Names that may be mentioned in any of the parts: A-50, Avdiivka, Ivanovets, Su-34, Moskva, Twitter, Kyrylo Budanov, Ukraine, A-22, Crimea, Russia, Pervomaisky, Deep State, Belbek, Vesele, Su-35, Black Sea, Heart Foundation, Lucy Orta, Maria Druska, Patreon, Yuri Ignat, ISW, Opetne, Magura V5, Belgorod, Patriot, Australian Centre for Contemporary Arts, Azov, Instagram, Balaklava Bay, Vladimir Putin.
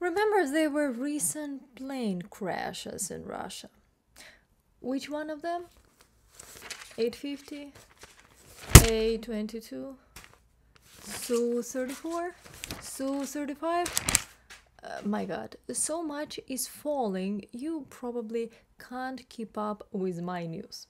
Remember, there were recent plane crashes in Russia. Which one of them? A-50, A-22, Su-34, Su-35. My God, so much is falling, you probably can't keep up with my news.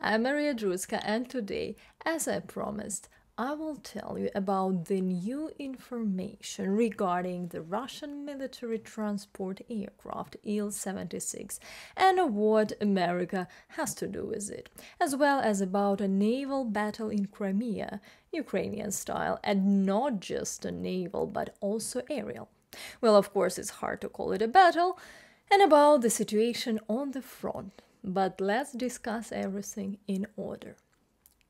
I'm Maria Druska, and today, as I promised, I will tell you about the new information regarding the Russian military transport aircraft IL-76 and what America has to do with it, as well as about a naval battle in Crimea, Ukrainian style, and not just a naval but also aerial. Well, of course, it's hard to call it a battle, and about the situation on the front, but let's discuss everything in order.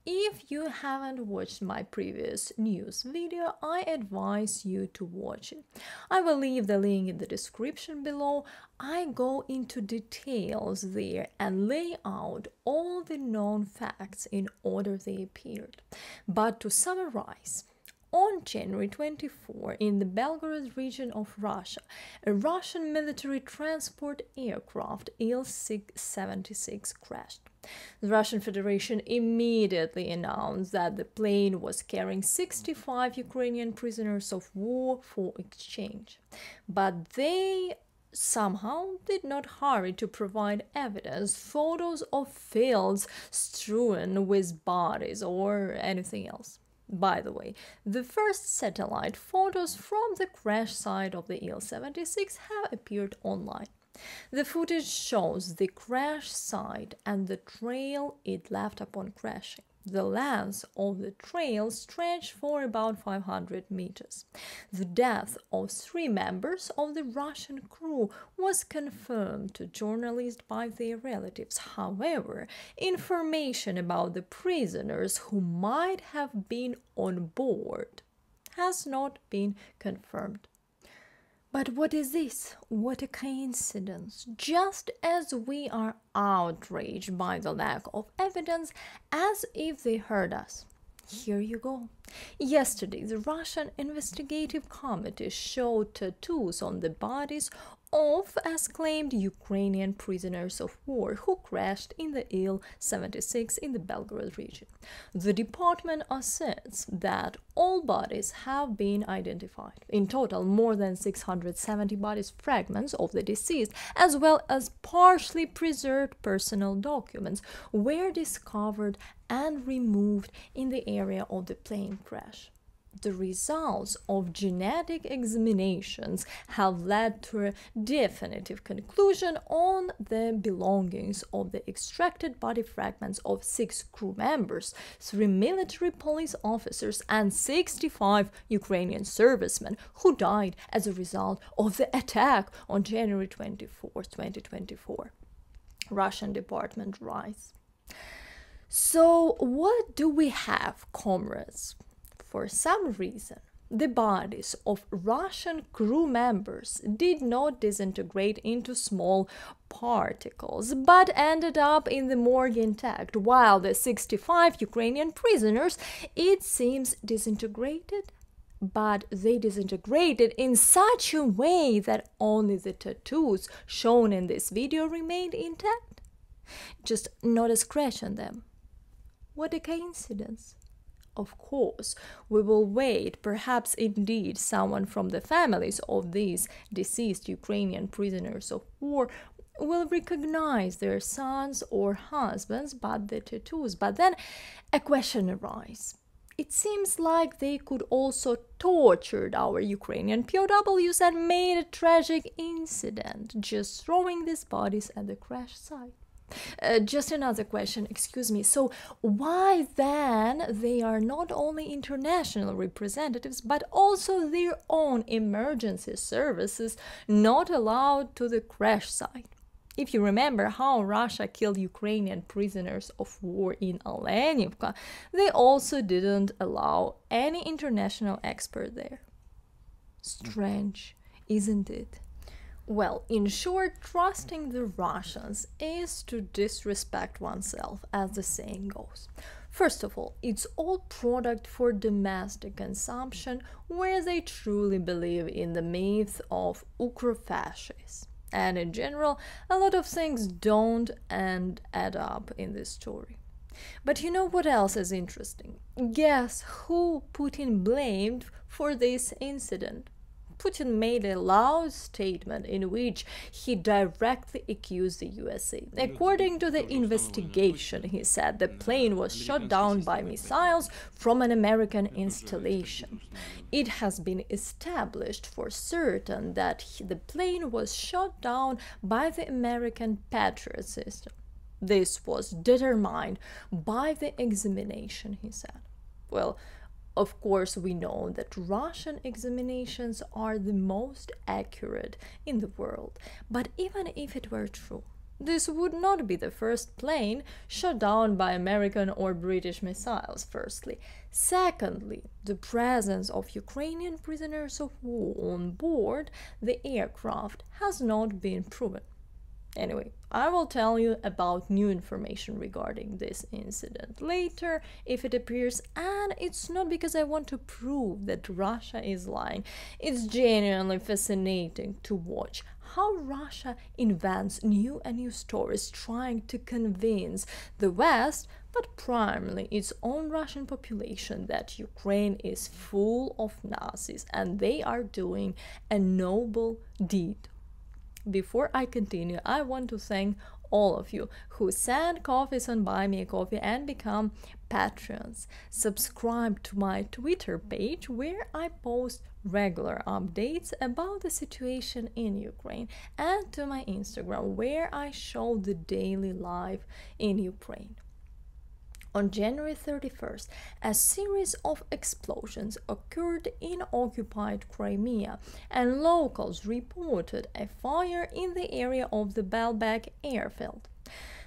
If you haven't watched my previous news video, I advise you to watch it. I will leave the link in the description below. I go into details there and lay out all the known facts in order they appeared. But to summarize, on January 24, in the Belgorod region of Russia, a Russian military transport aircraft IL-76 crashed. The Russian Federation immediately announced that the plane was carrying 65 Ukrainian prisoners of war for exchange, but they somehow did not hurry to provide evidence, photos of fields strewn with bodies or anything else. By the way, the first satellite photos from the crash site of the IL-76 have appeared online. The footage shows the crash site and the trail it left upon crashing. The length of the trail stretched for about 500 meters. The death of 3 members of the Russian crew was confirmed to journalists by their relatives. However, information about the prisoners who might have been on board has not been confirmed. But what is this? What a coincidence! Just as we are outraged by the lack of evidence, as if they heard us. Here you go. Yesterday, the Russian investigative committee showed tattoos on the bodies of, as claimed, Ukrainian prisoners of war who crashed in the IL-76 in the Belgorod region. The department asserts that all bodies have been identified. In total, more than 670 bodies, fragments of the deceased, as well as partially preserved personal documents, were discovered and removed in the area of the plane crash. The results of genetic examinations have led to a definitive conclusion on the belongings of the extracted body fragments of 6 crew members, 3 military police officers, and 65 Ukrainian servicemen who died as a result of the attack on January 24, 2024. Russian Department writes. So, what do we have, comrades? For some reason, the bodies of Russian crew members did not disintegrate into small particles, but ended up in the morgue intact, while the 65 Ukrainian prisoners, it seems, disintegrated, but they disintegrated in such a way that only the tattoos shown in this video remained intact. Just not a scratch on them. What a coincidence! Of course, we will wait, perhaps indeed someone from the families of these deceased Ukrainian prisoners of war will recognize their sons or husbands by the tattoos. But then a question arises. It seems like they could also tortured our Ukrainian POWs and made a tragic incident, just throwing these bodies at the crash site. Just another question, excuse me. So why then they are not only international representatives, but also their own emergency services not allowed to the crash site? If you remember how Russia killed Ukrainian prisoners of war in Avdiivka, they also didn't allow any international expert there. Strange, isn't it? Well, in short, trusting the Russians is to disrespect oneself, as the saying goes. First of all, it's all product for domestic consumption, where they truly believe in the myth of ukrofascists. And in general, a lot of things don't and add up in this story. But you know what else is interesting? Guess who Putin blamed for this incident? Putin made a loud statement in which he directly accused the USA. According to the investigation, he said the plane was shot down by missiles from an American installation. It has been established for certain that the plane was shot down by the American Patriot system. This was determined by the examination, he said. Well, of course, we know that Russian examinations are the most accurate in the world. But even if it were true, this would not be the first plane shot down by American or British missiles, firstly. Secondly, the presence of Ukrainian prisoners of war on board the aircraft has not been proven. Anyway, I will tell you about new information regarding this incident later, if it appears, and it's not because I want to prove that Russia is lying. It's genuinely fascinating to watch how Russia invents new and new stories, trying to convince the West, but primarily its own Russian population, that Ukraine is full of Nazis and they are doing a noble deed. Before I continue, I want to thank all of you who send coffees on Buy Me a Coffee and become patrons. Subscribe to my Twitter page, where I post regular updates about the situation in Ukraine, and to my Instagram, where I show the daily life in Ukraine. On January 31st, a series of explosions occurred in occupied Crimea, and locals reported a fire in the area of the Belbek airfield.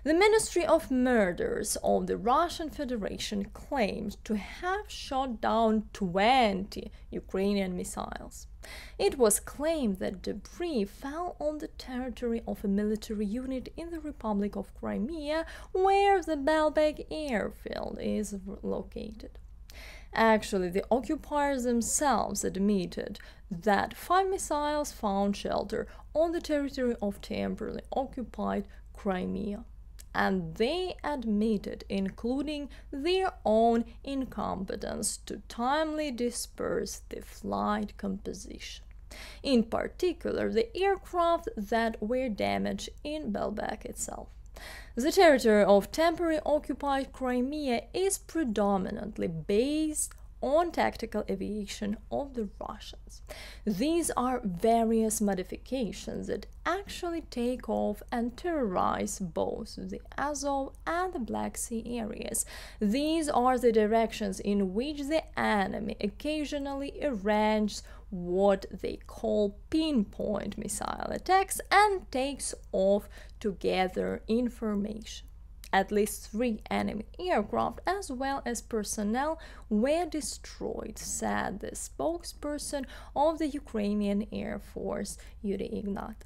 The Ministry of Murders of the Russian Federation claims to have shot down 20 Ukrainian missiles. It was claimed that debris fell on the territory of a military unit in the Republic of Crimea, where the Belbek airfield is located. Actually, the occupiers themselves admitted that 5 missiles found shelter on the territory of temporarily occupied Crimea. And they admitted, including their own incompetence to timely disperse the flight composition. In particular, the aircraft that were damaged in Belbek itself. The territory of temporarily occupied Crimea is predominantly based on tactical aviation of the Russians. These are various modifications that actually take off and terrorize both the Azov and the Black Sea areas. These are the directions in which the enemy occasionally arranges what they call pinpoint missile attacks and takes off to gather information. At least 3 enemy aircraft, as well as personnel, were destroyed, said the spokesperson of the Ukrainian Air Force, Yuri Ignat.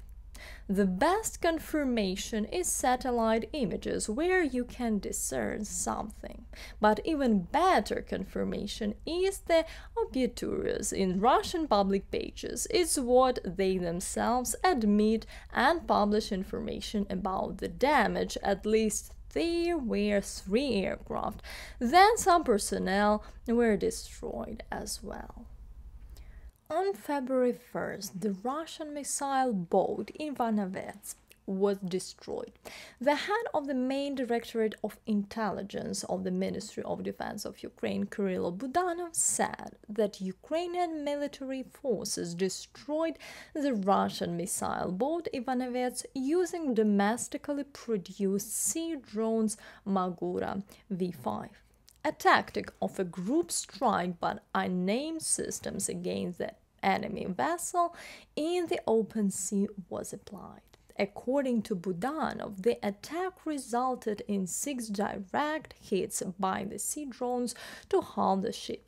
The best confirmation is satellite images, where you can discern something. But even better confirmation is the obituaries in Russian public pages. It's what they themselves admit and publish information about the damage. At least there were 3 aircraft, then some personnel were destroyed as well. On February 1st, the Russian missile boat Ivanovets was destroyed. The head of the main directorate of intelligence of the Ministry of Defense of Ukraine, Kyrylo Budanov, said that Ukrainian military forces destroyed the Russian missile boat Ivanovets using domestically produced sea drones Magura V5. A tactic of a group strike by unnamed systems against the enemy vessel in the open sea was applied. According to Budanov, the attack resulted in 6 direct hits by the sea drones to hull the ship.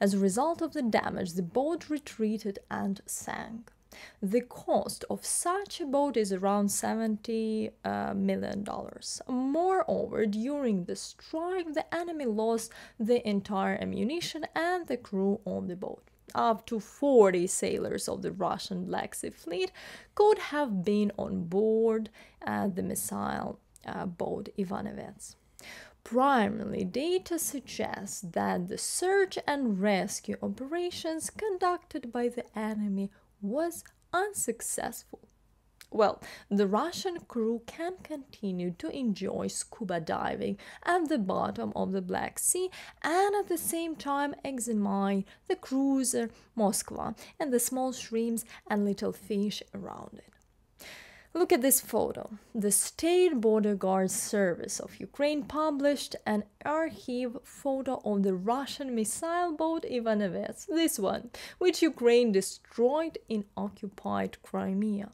As a result of the damage, the boat retreated and sank. The cost of such a boat is around $70 million. Moreover, during the strike, the enemy lost the entire ammunition and the crew on the boat. Up to 40 sailors of the Russian Black Sea fleet could have been on board the missile boat Ivanovets. Primarily, data suggests that the search and rescue operations conducted by the enemy was unsuccessful. Well, the Russian crew can continue to enjoy scuba diving at the bottom of the Black Sea and at the same time examine the cruiser Moskva and the small shrimps and little fish around it. Look at this photo. The State Border Guard Service of Ukraine published an archive photo of the Russian missile boat Ivanovets, this one, which Ukraine destroyed in occupied Crimea.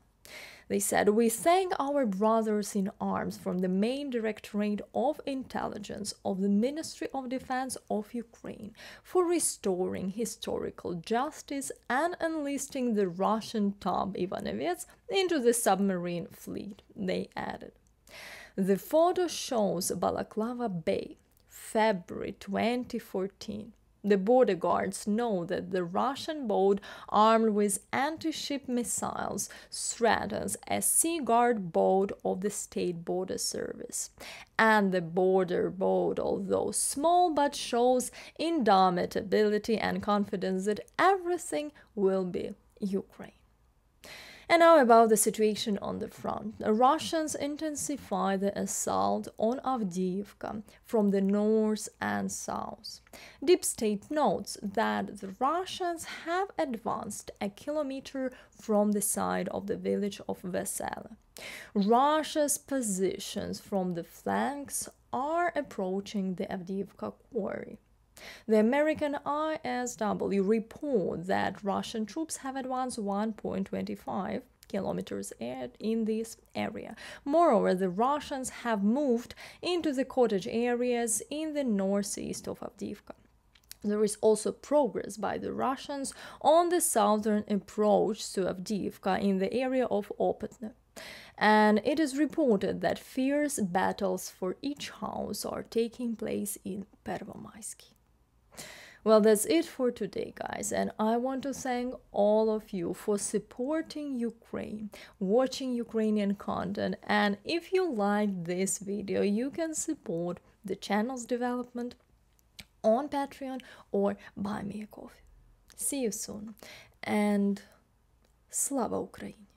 They said, "We thank our brothers in arms from the main directorate of intelligence of the Ministry of Defense of Ukraine for restoring historical justice and enlisting the Russian Tab Ivanovets into the submarine fleet," they added. The photo shows Balaklava Bay, February 2014. The border guards know that the Russian boat, armed with anti-ship missiles, threatens a Sea Guard boat of the State Border Service. And the border boat, although small, but shows indomitability and confidence that everything will be Ukraine. And now about the situation on the front. The Russians intensify the assault on Avdiivka from the north and south. Deep State notes that the Russians have advanced a kilometer from the side of the village of Vesele. Russia's positions from the flanks are approaching the Avdiivka quarry. The American ISW report that Russian troops have advanced 1.25 kilometers in this area. Moreover, the Russians have moved into the cottage areas in the northeast of Avdiivka. There is also progress by the Russians on the southern approach to Avdiivka in the area of Opetne. And it is reported that fierce battles for each house are taking place in Pervomaisky. Well, that's it for today, guys, and I want to thank all of you for supporting Ukraine, watching Ukrainian content, and if you liked this video, you can support the channel's development on Patreon or buy me a coffee. See you soon, and Slava Ukraini!